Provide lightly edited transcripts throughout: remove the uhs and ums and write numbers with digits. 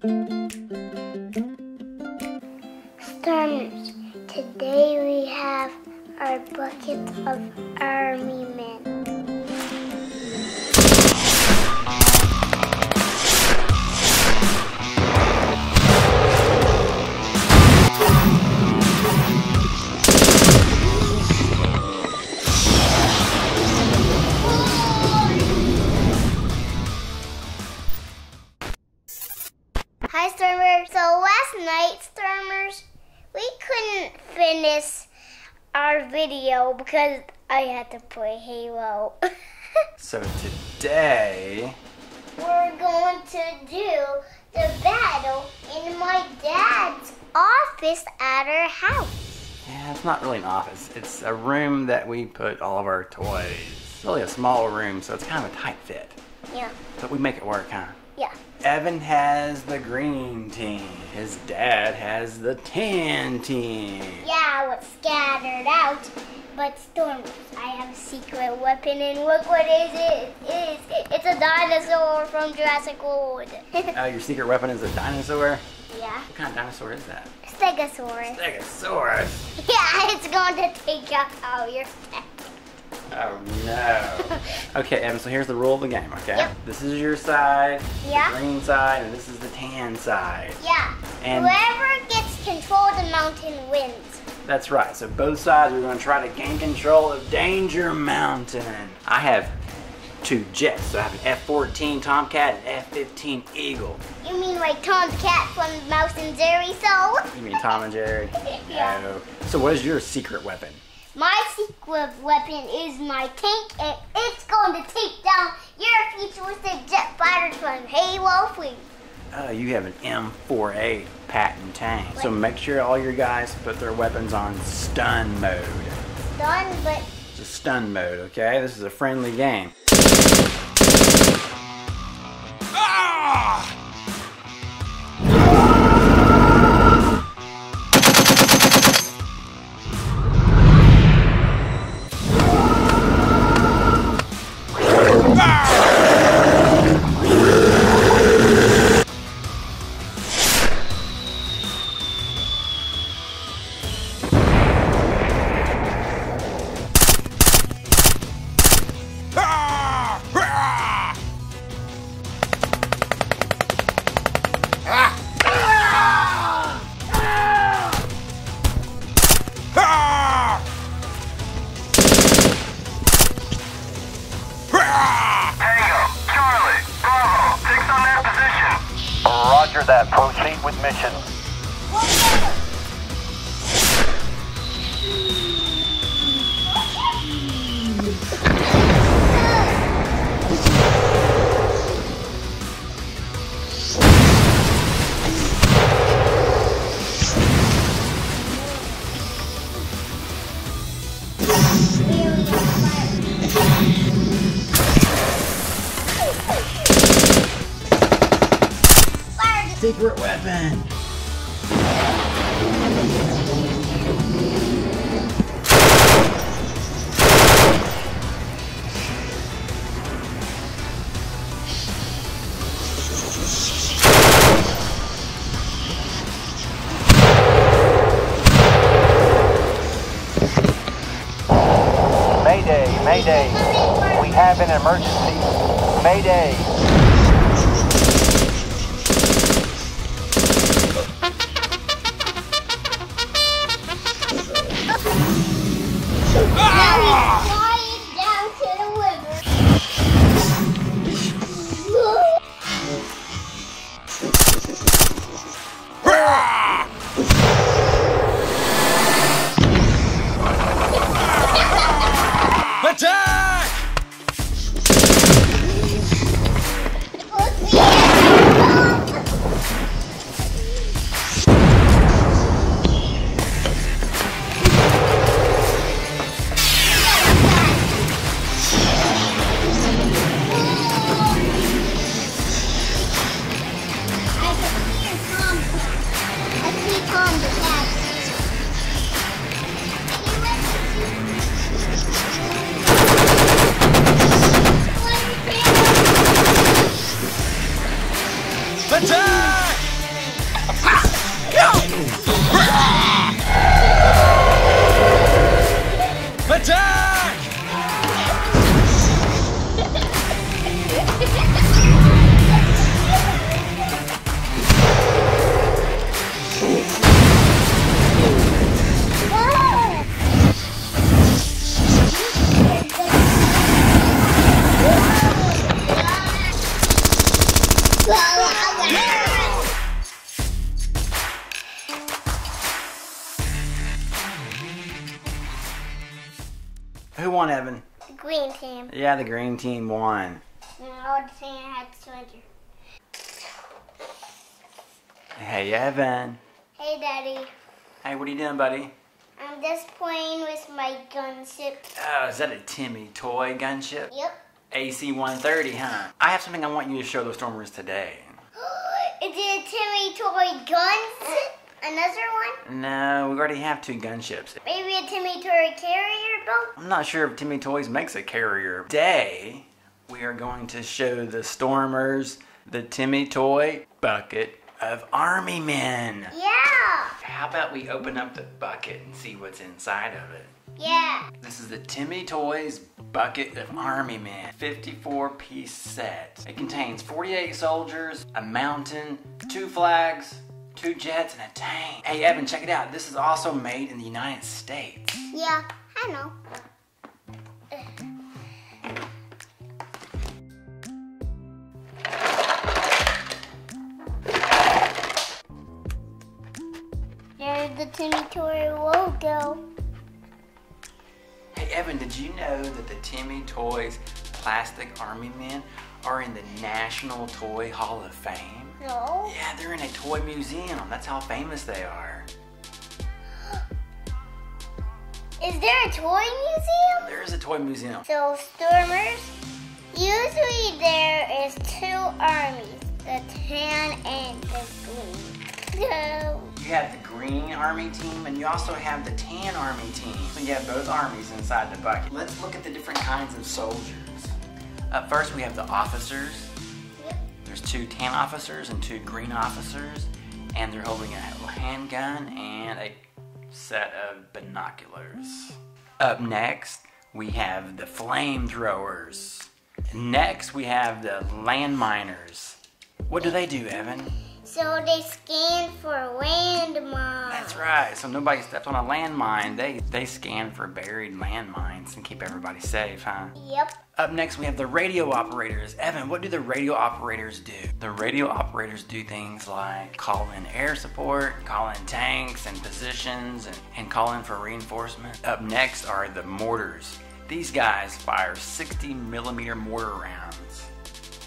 Starters, today we have our buckets of army men. Hi, Stormers. So last night, Stormers, we couldn't finish our video because I had to play Halo. So today, we're going to do the battle in my dad's office at our house. Yeah, it's not really an office. It's a room that we put all of our toys. It's really a small room, so it's kind of a tight fit. Yeah. But we make it work, huh? Yeah. Evan has the green team. His dad has the tan team. Yeah, it's scattered out. But Stormers, I have a secret weapon, and look what is it is. It's a dinosaur from Jurassic World. Your secret weapon is a dinosaur? Yeah. What kind of dinosaur is that? Stegosaurus. Stegosaurus? Yeah, it's going to take out all your stuff. Oh no. Okay, Evan, so here's the rule of the game, okay? Yep. This is your side, the green side, and this is the tan side. Yeah. And whoever gets control of the mountain wins. That's right. So both sides are going to try to gain control of Danger Mountain. I have two jets. So I have an F-14 Tomcat and F-15 Eagle. You mean like Tomcat from Mouse and Jerry, so? You mean Tom and Jerry? Yeah. No. So what is your secret weapon? My secret weapon is my tank, and it's going to take down your futuristic jet fighters from Halo 3. Oh, you have an M4A Patton tank. What? So make sure all your guys put their weapons on stun mode. Stun, but... It's a stun mode, okay? This is a friendly game. Roger that. Proceed with mission. Secret weapon! Mayday, Mayday! We have an emergency! Mayday! Attack! Who won, Evan? The green team. Yeah, the green team won. I would say I had to surrender. Hey, Evan. Hey, Daddy. Hey, what are you doing, buddy? I'm just playing with my gunship. Oh, is that a Tim Mee toy gunship? Yep. AC-130, huh? I have something I want you to show the Stormers today. Is it a Tim Mee toy gunship? Another one? No, we already have two gunships. Maybe a Tim Mee toy carrier boat? I'm not sure if Tim Mee Toys makes a carrier. Today, we are going to show the Stormers the Tim Mee toy bucket of army men. Yeah! How about we open up the bucket and see what's inside of it? Yeah! This is the Tim Mee Toys bucket of army men. 54-piece set. It contains 48 soldiers, a mountain, 2 flags, 2 jets, and a tank. Hey, Evan, check it out. This is also made in the United States. Yeah, I know. There's the Tim Mee Toy logo. Hey, Evan, did you know that the Tim Mee Toys plastic army men are in the National Toy Hall of Fame? No. Yeah, they're in a toy museum. That's how famous they are. Is there a toy museum? There is a toy museum. So, Stormers, usually there is 2 armies, the tan and the green. So you have the green army team and you also have the tan army team. So you have both armies inside the bucket. Let's look at the different kinds of soldiers. Up first, we have the officers. There's 2 tan officers and 2 green officers, and they're holding a handgun and a set of binoculars. Up next, we have the flamethrowers. Next, we have the landminers. What do they do, Evan? So they scan for landmines. That's right. So nobody steps on a landmine. They scan for buried landmines and keep everybody safe, huh? Yep. Up next, we have the radio operators. Evan, what do the radio operators do? The radio operators do things like call in air support, call in tanks and positions, and call in for reinforcement. Up next are the mortars. These guys fire 60mm mortar rounds.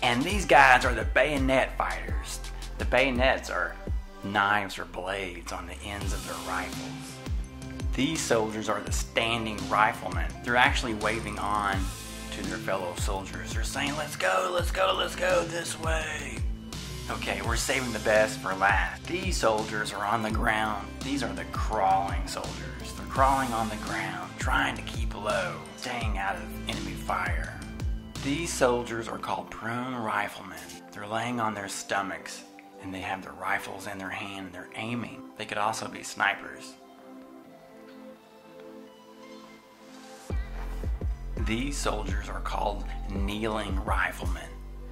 And these guys are the bayonet fighters. The bayonets are knives or blades on the ends of their rifles. These soldiers are the standing riflemen. They're actually waving on to their fellow soldiers. They're saying, let's go, let's go, let's go this way. Okay, we're saving the best for last. These soldiers are on the ground. These are the crawling soldiers. They're crawling on the ground, trying to keep low, staying out of enemy fire. These soldiers are called prone riflemen. They're laying on their stomachs, and they have their rifles in their hand and they're aiming. They could also be snipers. These soldiers are called kneeling riflemen.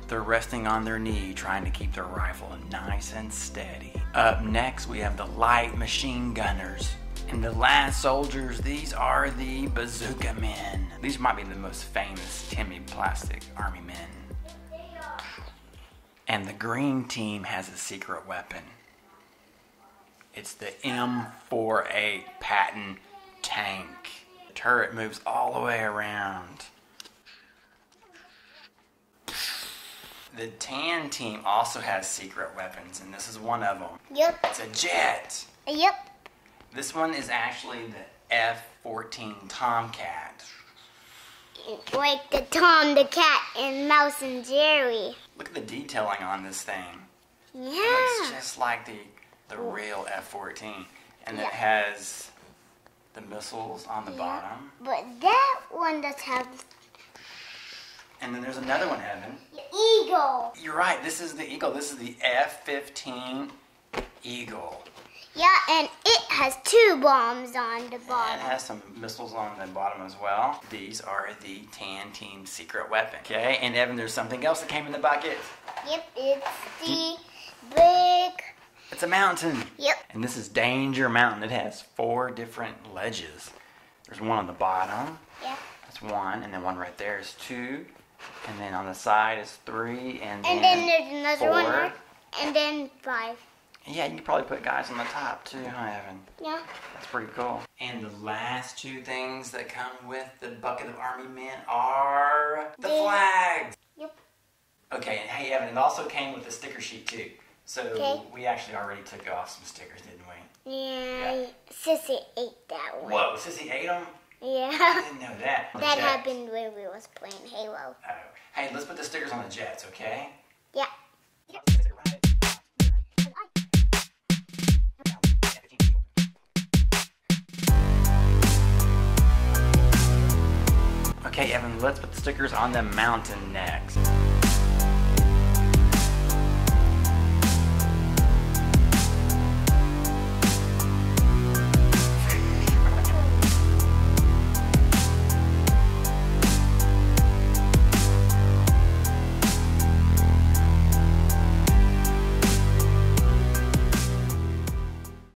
They're resting on their knee trying to keep their rifle nice and steady. Up next, we have the light machine gunners. And the last soldiers, these are the bazooka men. These might be the most famous Tim Mee plastic army men. And the green team has a secret weapon. It's the M4A Patton tank. The turret moves all the way around. The tan team also has secret weapons, and this is one of them. Yep. It's a jet. Yep. This one is actually the F-14 Tomcat. Like the Tom, the cat, and Mouse and Jerry. Look at the detailing on this thing. Yeah. It's just like the real F-14. And yeah, it has the missiles on the bottom. But that one does have... And then there's another one, Evan. The Eagle. You're right. This is the Eagle. This is the F-15 Eagle. Yeah, and It has two bombs on the bottom. And it has some missiles on the bottom as well. These are the Tan Team secret weapon. Okay, and Evan, there's something else that came in the bucket. Yep, it's the big... It's a mountain. Yep. And this is Danger Mountain. It has four different ledges. There's one on the bottom. Yeah. That's one, and then one right there is two. And then on the side is three, and then there's another four. One, and then five. Yeah, you can probably put guys on the top too, huh, Evan? Yeah. That's pretty cool. And the last two things that come with the bucket of Army Men are the flags. Yep. Okay, and hey, Evan, it also came with a sticker sheet too. So we actually already took off some stickers, didn't we? Yeah. Sissy ate that one. Whoa, Sissy ate them? Yeah. I didn't know that. That happened when we was playing Halo. Oh. Hey, let's put the stickers on the jets, okay? Yeah. Okay, Evan, let's put the stickers on the mountain next.